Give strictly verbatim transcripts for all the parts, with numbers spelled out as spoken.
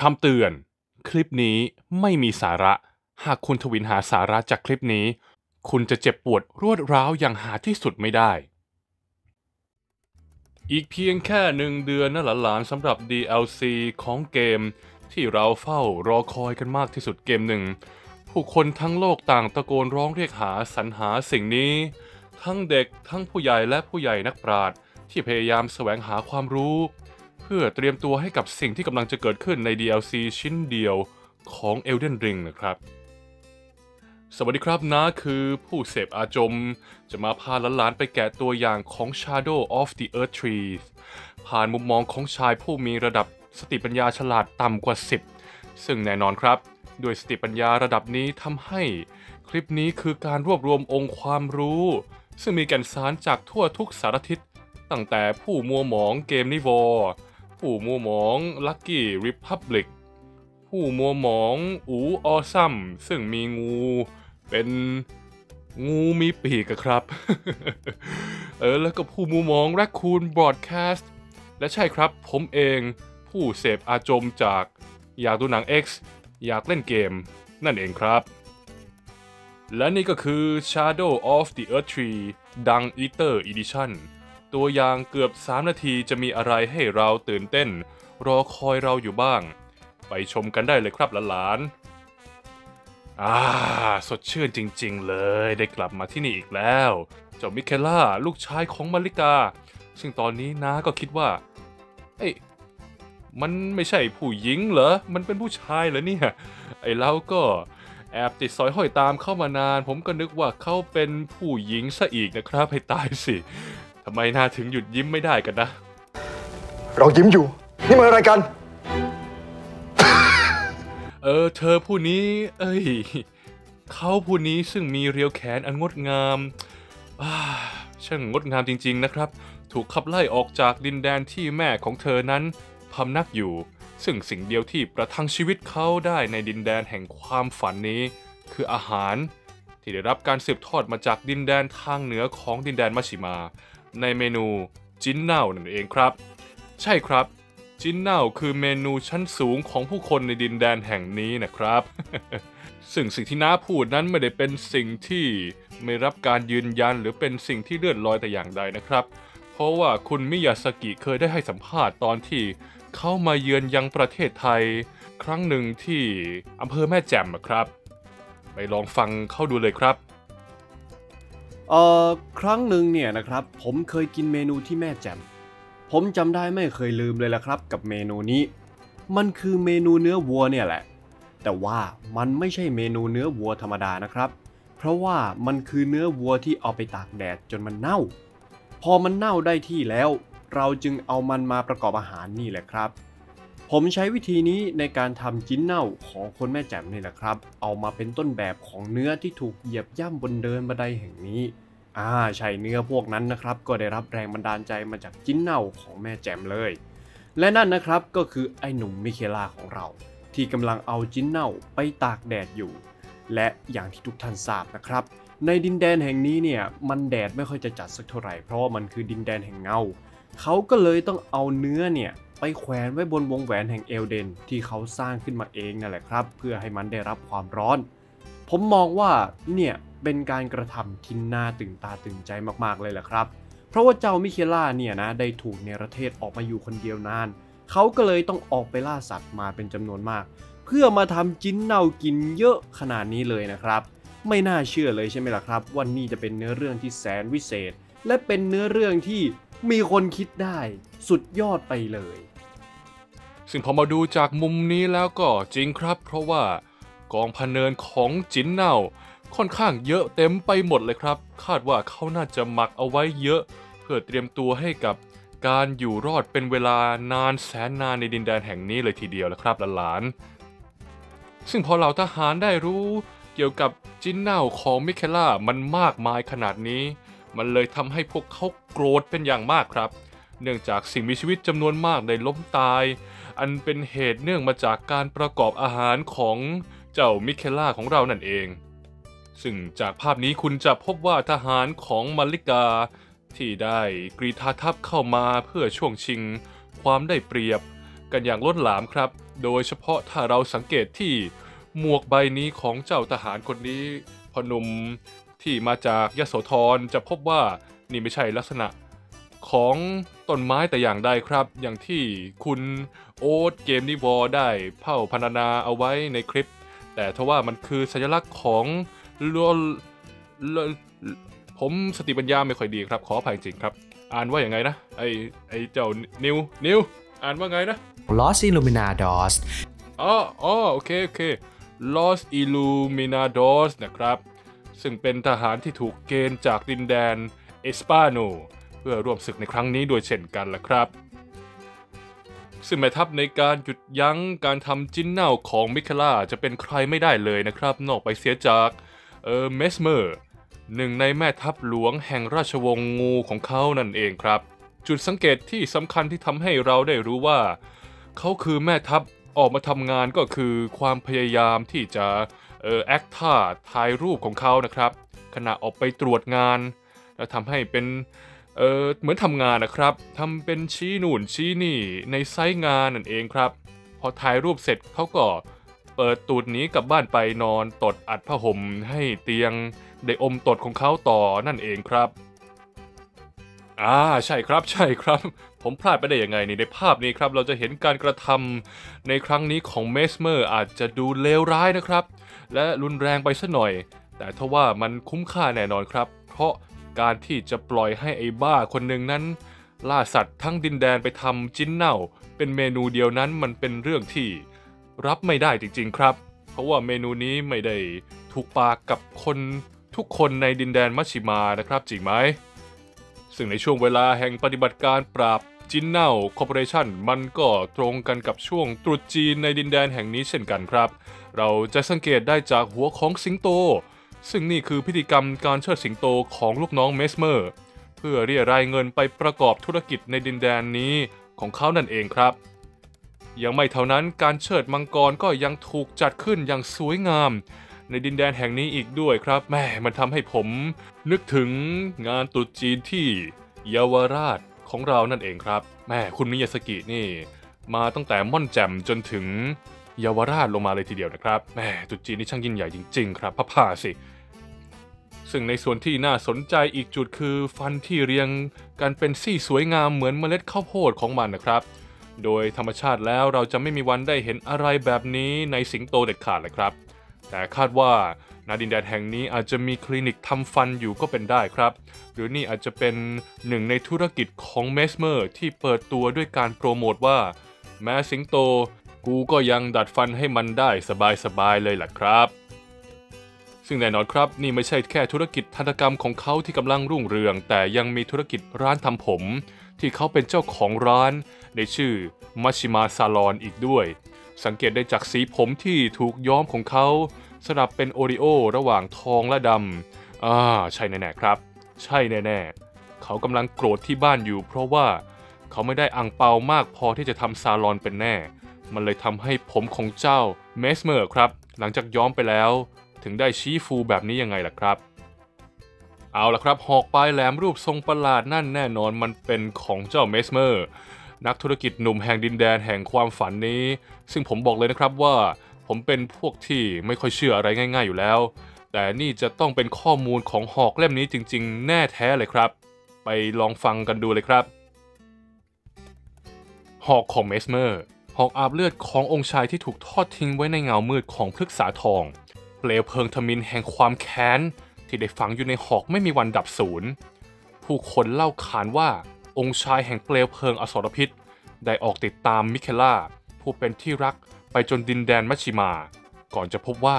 คำเตือนคลิปนี้ไม่มีสาระหากคุณทวินหาสาระจากคลิปนี้คุณจะเจ็บปวดรวดร้าวอย่างหาที่สุดไม่ได้อีกเพียงแค่หนึ่งเดือนนะหลานๆสำหรับ ดี แอล ซี ของเกมที่เราเฝ้ารอคอยกันมากที่สุดเกมหนึ่งผู้คนทั้งโลกต่างตะโกนร้องเรียกหาสรรหาสิ่งนี้ทั้งเด็กทั้งผู้ใหญ่และผู้ใหญ่นักปราชญ์ที่พยายามแสวงหาความรู้เพื่อเตรียมตัวให้กับสิ่งที่กำลังจะเกิดขึ้นใน ดี แอล ซี ชิ้นเดียวของ Elden Ring นะครับสวัสดีครับนะคือผู้เสพอาจมจะมาพาหลานๆไปแกะตัวอย่างของ Shadow of the Erdtree ผ่านมุมมองของชายผู้มีระดับสติปัญญาฉลาดต่ำกว่าสิบซึ่งแน่นอนครับด้วยสติปัญญาระดับนี้ทำให้คลิปนี้คือการรวบรวมองค์ความรู้ซึ่งมีแก่นสารจากทั่วทุกสารทิศตั้งแต่ผู้มัวหมอง Gamenivore ผู้มัวหมอง Lucky Republic ผู้มัวหมองอูออซัมซึ่งมีงูเป็นงูมีปีกครับ เออแล้วก็ผู้มัวหมอง Raccoon Broadcast และใช่ครับผมเองผู้เสพอาจมจากอยากดูหนัง X อยากเล่นเกมนั่นเองครับและนี่ก็คือ Shadow of the Erdtree ดัง Eater Edition ตัวอย่างเกือบสามนาทีจะมีอะไรให้เราตื่นเต้นรอคอยเราอยู่บ้างไปชมกันได้เลยครับหลานๆอ่าสดชื่นจริงๆเลยได้กลับมาที่นี่อีกแล้วเจ้ามิเคล่าลูกชายของมาริกาซึ่งตอนนี้น้าก็คิดว่าเอ้ยมันไม่ใช่ผู้หญิงเหรอมันเป็นผู้ชายเหรอเนี่ยไอ้เราก็แอบติดสอยห้อยตามเข้ามานานผมก็นึกว่าเขาเป็นผู้หญิงซะอีกนะครับให้ตายสิทำไมน่าถึงหยุดยิ้มไม่ได้กันนะเรายิ้มอยู่นี่มันอะไรกันเออเธอผู้นี้เอ้ยเขาผู้นี้ซึ่งมีเรียวแขนอันงดงามช่างงดงามจริงๆนะครับถูกขับไล่ออกจากดินแดนที่แม่ของเธอนั้นพำนักอยู่ซึ่งสิ่งเดียวที่ประทังชีวิตเขาได้ในดินแดนแห่งความฝันนี้คืออาหารที่ได้รับการสืบทอดมาจากดินแดนทางเหนือของดินแดนมัชชิมาในเมนูจิ้นเน่านั่นเองครับใช่ครับจิ้นเน่าคือเมนูชั้นสูงของผู้คนในดินแดนแห่งนี้นะครับ ซึ่งสิ่งที่น้าพูดนั้นไม่ได้เป็นสิ่งที่ไม่รับการยืนยันหรือเป็นสิ่งที่เลื่อนลอยแต่อย่างใดนะครับเพราะว่าคุณมิยาซากิเคยได้ให้สัมภาษณ์ตอนที่เข้ามาเยือนยังประเทศไทยครั้งหนึ่งที่อำเภอแม่แจ่มครับไปลองฟังเขาดูเลยครับเอ่อครั้งหนึ่งเนี่ยนะครับผมเคยกินเมนูที่แม่แจ่มผมจำได้ไม่เคยลืมเลยละครับกับเมนูนี้มันคือเมนูเนื้อวัวเนี่ยแหละแต่ว่ามันไม่ใช่เมนูเนื้อวัวธรรมดานะครับเพราะว่ามันคือเนื้อวัวที่เอาไปตากแดดจนมันเน่าพอมันเน่าได้ที่แล้วเราจึงเอามันมาประกอบอาหารนี่แหละครับผมใช้วิธีนี้ในการทำจิ้นเน่าของคนแม่แจ่มนี่แหละครับเอามาเป็นต้นแบบของเนื้อที่ถูกเหยียบย่ำบนเดินบันไดแห่งนี้อ่าใช่เนื้อพวกนั้นนะครับก็ได้รับแรงบันดาลใจมาจากจิ้นเน่าของแม่แจ่มเลยและนั่นนะครับก็คือไอ้หนุ่มมิเคล่าของเราที่กำลังเอาจิ้นเน่าไปตากแดดอยู่และอย่างที่ทุกท่านทราบนะครับในดินแดนแห่งนี้เนี่ยมันแดดไม่ค่อยจะจัดสักเท่าไหร่เพราะว่ามันคือดินแดนแห่งเงาเขาก็เลยต้องเอาเนื้อเนี่ยไปแขวนไว้บนวงแหวนแห่งเอลเดนที่เขาสร้างขึ้นมาเองนั่นแหละครับเพื่อให้มันได้รับความร้อนผมมองว่าเนี่ยเป็นการกระทำที่น่าตื่นตาตื่นใจมากๆเลยแหละครับเพราะว่าเจ้ามิเคล่าเนี่ยนะได้ถูกเนรเทศออกมาอยู่คนเดียวนานเขาก็เลยต้องออกไปล่าสัตว์มาเป็นจำนวนมากเพื่อมาทำจิ้นเน่ากินเยอะขนาดนี้เลยนะครับไม่น่าเชื่อเลยใช่ไหมล่ะครับว่านี่จะเป็นเนื้อเรื่องที่แสนวิเศษและเป็นเนื้อเรื่องที่มีคนคิดได้สุดยอดไปเลยซึ่งพอมาดูจากมุมนี้แล้วก็จริงครับเพราะว่ากองพะเนินของจิ้นเน่าค่อนข้างเยอะเต็มไปหมดเลยครับคาดว่าเขาน่าจะหมักเอาไว้เยอะเพื่อเตรียมตัวให้กับการอยู่รอดเป็นเวลานานแสนนานในดินแดนแห่งนี้เลยทีเดียวละครับหลานๆซึ่งพอเหล่าทหารได้รู้เกี่ยวกับจิ้นเน่าของมิเคล่ามันมากมายขนาดนี้มันเลยทำให้พวกเขาโกรธเป็นอย่างมากครับเนื่องจากสิ่งมีชีวิตจำนวนมากได้ล้มตายอันเป็นเหตุเนื่องมาจากการประกอบอาหารของเจ้ามิเคล่าของเรานั่นเองซึ่งจากภาพนี้คุณจะพบว่าทหารของมาริกาที่ได้กรีธาทัพเข้ามาเพื่อช่วงชิงความได้เปรียบกันอย่างล้นหลามครับ โดยเฉพาะถ้าเราสังเกตที่หมวกใบนี้ของเจ้าทหารคนนี้พอหนุ่มที่มาจากยโสธรจะพบว่านี่ไม่ใช่ลักษณะของต้นไม้แต่อย่างใดครับอย่างที่คุณโอ๊ตเกมนิวอร์ได้เผ่าพรรณนาเอาไว้ในคลิปแต่ทว่ามันคือสัญลักษณ์ของผมสติปัญญาไม่ค่อยดีครับขออภัยจริงครับอ่านว่าอย่างไงนะไอไอเจ้านิวนิวอ่านว่าไงนะ Los Illuminados อ๋ออ๋อโอเคโอเค Los Illuminados นะครับซึ่งเป็นทหารที่ถูกเกณฑ์จากดินแดนเอสปาโนเพื่อร่วมศึกในครั้งนี้ด้วยเช่นกันล่ะครับซึ่งแม่ทัพในการหยุดยั้งการทำจิ้นเน่าของมิคาล่าจะเป็นใครไม่ได้เลยนะครับนอกไปเสียจากเออเมสเมอร์หนึ่งในแม่ทัพหลวงแห่งราชวงศ์งูของเขานั่นเองครับจุดสังเกตที่สำคัญที่ทำให้เราได้รู้ว่าเขาคือแม่ทัพออกมาทำงานก็คือความพยายามที่จะเออแอคท่าถ่ายรูปของเขานะครับขณะออกไปตรวจงานแล้วทำให้เป็นเออเหมือนทำงานนะครับทำเป็นชี้นู่นชี้นี่ในไซต์งานนั่นเองครับพอถ่ายรูปเสร็จเขาก็เปิดตูดหนีกลับบ้านไปนอนตดอัดผ้าห่มให้เตียงได้อมตดของเขาต่อนั่นเองครับอ่าใช่ครับใช่ครับผมพลาดไปได้ยังไงนี่ในภาพนี้ครับเราจะเห็นการกระทำในครั้งนี้ของเมสเมอร์อาจจะดูเลวร้ายนะครับและรุนแรงไปซะหน่อยแต่ทว่ามันคุ้มค่าแน่นอนครับเพราะการที่จะปล่อยให้ไอ้บ้าคนหนึ่งนั้นล่าสัตว์ทั้งดินแดนไปทำจิ้นเน่าเป็นเมนูเดียวนั้นมันเป็นเรื่องที่รับไม่ได้จริงๆครับเพราะว่าเมนูนี้ไม่ได้ถูกปากกับคนทุกคนในดินแดนมัชชิมานะครับจริงไหมซึ่งในช่วงเวลาแห่งปฏิบัติการปราบจิ้นเน่าคอร์ปอเรชั่นมันก็ตรงกันกับช่วงตรุษจีนในดินแดนแห่งนี้เช่นกันครับเราจะสังเกตได้จากหัวของสิงโตซึ่งนี่คือพิธีกรรมการเชิดสิงโตของลูกน้องเมสเมอร์เพื่อเรียรายเงินไปประกอบธุรกิจในดินแดนนี้ของเขานั่นเองครับยังไม่เท่านั้นการเชิดมังกรก็ยังถูกจัดขึ้นอย่างสวยงามในดินแดนแห่งนี้อีกด้วยครับแหมมันทำให้ผมนึกถึงงานตรุษจีนที่เยาวราชของเรานั่นเองครับแหมคุณมิยาสกินี่มาตั้งแต่ม่อนแจ่มจนถึงเยาวราชลงมาเลยทีเดียวนะครับแหมจุดจีนนี่ช่างยิ่งใหญ่จริงๆครับพะพาสิซึ่งในส่วนที่น่าสนใจอีกจุดคือฟันที่เรียงกันเป็นซี่สวยงามเหมือนเมล็ดข้าวโพดของมันนะครับโดยธรรมชาติแล้วเราจะไม่มีวันได้เห็นอะไรแบบนี้ในสิงโตเด็ดขาดเลยครับแต่คาดว่าณดินแดนแห่งนี้อาจจะมีคลินิกทำฟันอยู่ก็เป็นได้ครับหรือนี่อาจจะเป็นหนึ่งในธุรกิจของเมสเมอร์ที่เปิดตัวด้วยการโปรโมทว่าแม้สิงโตกูก็ยังดัดฟันให้มันได้สบายๆเลยล่ะครับซึ่งแน่นอนครับนี่ไม่ใช่แค่ธุรกิจทันตกรรมของเขาที่กำลังรุ่งเรืองแต่ยังมีธุรกิจร้านทำผมที่เขาเป็นเจ้าของร้านในชื่อมัชชิมาซาลอนอีกด้วยสังเกตได้จากสีผมที่ถูกย้อมของเขาสลับเป็นโอริโอระหว่างทองและดำอ่าใช่แน่ๆครับใช่แน่ๆเขากำลังโกรธที่บ้านอยู่เพราะว่าเขาไม่ได้อั่งเปามากพอที่จะทำซาลอนเป็นแน่มันเลยทำให้ผมของเจ้าเมสเมอร์ครับหลังจากย้อมไปแล้วถึงได้ชี้ฟูแบบนี้ยังไงล่ะครับเอาล่ะครับหอกปลายแหลมรูปทรงประหลาดนั่นแน่นอนมันเป็นของเจ้าเมสเมอร์นักธุรกิจหนุ่มแห่งดินแดนแห่งความฝันนี้ซึ่งผมบอกเลยนะครับว่าผมเป็นพวกที่ไม่ค่อยเชื่ออะไรง่ายๆอยู่แล้วแต่นี่จะต้องเป็นข้อมูลของหอกเล่มนี้จริงๆแน่แท้เลยครับไปลองฟังกันดูเลยครับหอกของเมสเมอร์หอกอาบเลือดขององค์ชายที่ถูกทอดทิ้งไว้ในเงามืดของพฤกษาทองเปลวเพลิงทมิฬแห่งความแค้นที่ได้ฝังอยู่ในหอกไม่มีวันดับสูญผู้คนเล่าขานว่าองค์ชายแห่งเปลวเพลิงอสรพิษได้ออกติดตามมิเคล่าผู้เป็นที่รักไปจนดินแดนมัชชิมาก่อนจะพบว่า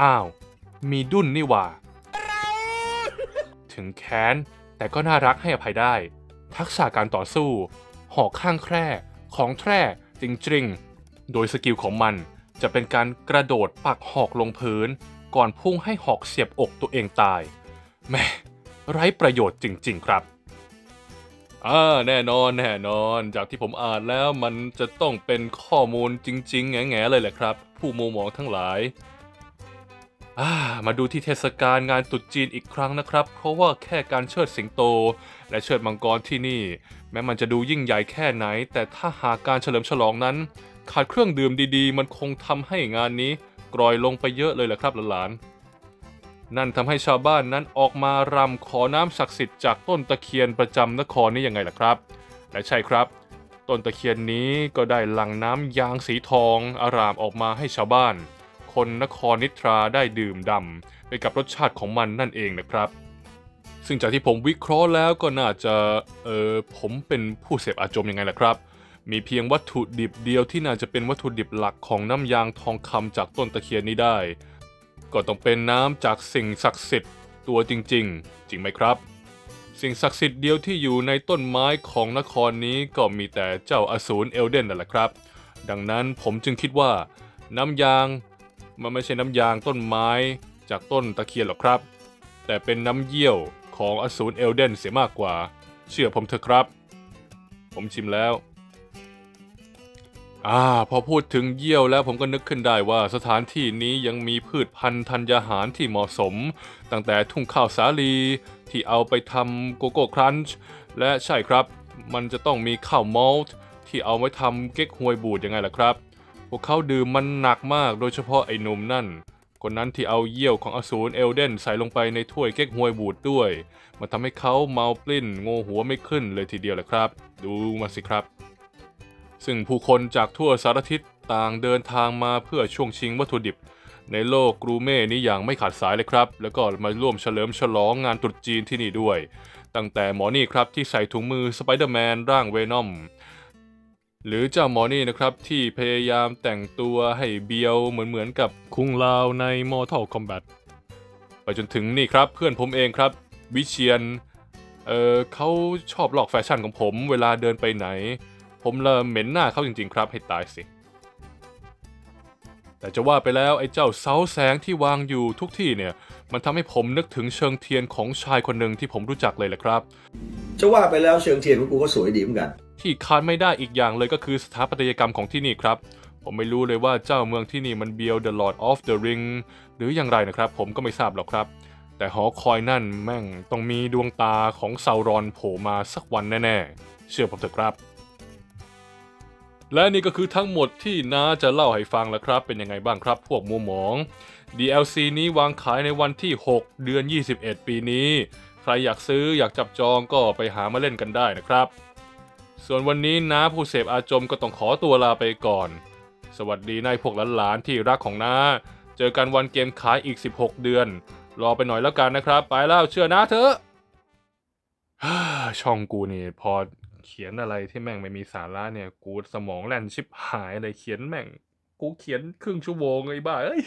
อ้าวมีดุ้นนี่หว่า ถึงแค้นแต่ก็น่ารักให้อภัยได้ทักษะการต่อสู้หอกข้างแคร่ของแคร่จริงๆโดยสกิลของมันจะเป็นการกระโดดปักหอกลงพื้นก่อนพุ่งให้หอกเสียบอกตัวเองตายแหมไร้ประโยชน์จริงๆครับอ่าแน่นอนแน่นอนจากที่ผมอ่านแล้วมันจะต้องเป็นข้อมูลจริงๆแง่ๆเลยแหละครับผู้มัวหมองทั้งหลายอ่ามาดูที่เทศกาลงานตรุษจีนอีกครั้งนะครับเพราะว่าแค่การเชิดสิงโตและเชิดมังกรที่นี่แม้มันจะดูยิ่งใหญ่แค่ไหนแต่ถ้าหากการเฉลิมฉลองนั้น ขาดเครื่องดื่มดีๆมันคงทำให้งานนี้กร่อยลงไปเยอะเลยแหละครับหลานๆนั่นทำให้ชาวบ้านนั้นออกมารำขอน้ำศักดิ์สิทธิ์จากต้นตะเคียนประจำนครนี้ยังไงล่ะครับและใช่ครับต้นตะเคียนนี้ก็ได้หลั่งน้ำยางสีทองอารามออกมาให้ชาวบ้านคนนครนิทราได้ดื่มด่ำไปกับรสชาติของมันนั่นเองนะครับซึ่งจากที่ผมวิเคราะห์แล้วก็น่าจะเออผมเป็นผู้เสพอาจมยังไงล่ะครับมีเพียงวัตถุดิบเดียวที่น่าจะเป็นวัตถุดิบหลักของน้ำยางทองคำจากต้นตะเคียนนี้ได้ก็ต้องเป็นน้ำจากสิ่งศักดิ์สิทธิ์ตัวจริงๆ จริงไหมครับสิ่งศักดิ์สิทธิ์เดียวที่อยู่ในต้นไม้ของนครนี้ก็มีแต่เจ้าอสูรเอลเดนนั่นแหละครับดังนั้นผมจึงคิดว่าน้ำยางมันไม่ใช่น้ำยางต้นไม้จากต้นตะเคียนหรอกครับแต่เป็นน้ำเยี่ยวของอสูรเอลเดนเสียมากกว่าเชื่อผมเถอะครับผมชิมแล้วอ่าพอพูดถึงเยี่ยวแล้วผมก็นึกขึ้นได้ว่าสถานที่นี้ยังมีพืชพันธุ์ธัญญาหารที่เหมาะสมตั้งแต่ทุ่งข้าวสาลีที่เอาไปทำโกโก้ครันช์และใช่ครับมันจะต้องมีข้าวมอลต์ที่เอาไว้ทำเก๊กฮวยบูดยังไงล่ะครับพวกเขาดื่มมันหนักมากโดยเฉพาะไอ้หนุ่มนั่นคนนั้นที่เอาเยี่ยวของอสูรเอลเดนใส่ลงไปในถ้วยเก๊กฮวยบูดด้วยมันทำให้เขาเมาปลิ้นโง่หัวไม่ขึ้นเลยทีเดียวแหละครับดูมาสิครับซึ่งผู้คนจากทั่วสารทิศต่างเดินทางมาเพื่อช่วงชิงวัตถุดิบในโลกกรูเม่นี้อย่างไม่ขาดสายเลยครับแล้วก็มาร่วมเฉลิมฉลองงานตรุษจีนที่นี่ด้วยตั้งแต่หมอนี่ครับที่ใส่ถุงมือสไปเดอร์แมนร่างเวนอมหรือเจ้าหมอนี่นะครับที่พยายามแต่งตัวให้เบียวเหมือนเหมือนกับคุงลาวใน Mortal Kombat ไปจนถึงนี่ครับเพื่อนผมเองครับวิเชียนเออเขาชอบหลอกแฟชั่นของผมเวลาเดินไปไหนผมละเหม็นหน้าเขาจริงๆครับให้ตายสิแต่จะว่าไปแล้วไอ้เจ้าเสาแสงที่วางอยู่ทุกที่เนี่ยมันทำให้ผมนึกถึงเชิงเทียนของชายคนหนึ่งที่ผมรู้จักเลยแหละครับจะว่าไปแล้วเชิงเทียนของกูก็สวยดีเหมือนกันที่ขาดไม่ได้อีกอย่างเลยก็คือสถาปัตยกรรมของที่นี่ครับผมไม่รู้เลยว่าเจ้าเมืองที่นี่มันเบียว The Lord of the Ring หรืออย่างไรนะครับผมก็ไม่ทราบหรอกครับแต่หอคอยนั่นแม่งต้องมีดวงตาของซาวรอนโผล่มาสักวันแน่ๆเชื่อผมเถอะครับและนี่ก็คือทั้งหมดที่น้าจะเล่าให้ฟังแล้วครับเป็นยังไงบ้างครับพวกมูหมอง ดี แอล ซี นี้วางขายในวันที่หกเดือนยี่สิบเอ็ดปีนี้ใครอยากซื้ออยากจับจองก็ไปหามาเล่นกันได้นะครับส่วนวันนี้น้าผู้เสพอาจมก็ต้องขอตัวลาไปก่อนสวัสดีนายพวกหลานๆที่รักของน้าเจอกันวันเกมขายอีกสิบหกเดือนรอไปหน่อยแล้วกันนะครับไปแล้วเชื่อน้าเถอะช่องกูนี่พอเขียนอะไรที่แม่งไม่มีสาระเนี่ยกูสมองแล่นชิบหายเลยเขียนแม่งกูเขียนครึ่งชั่วโมงไอ้บ้าเอ้ย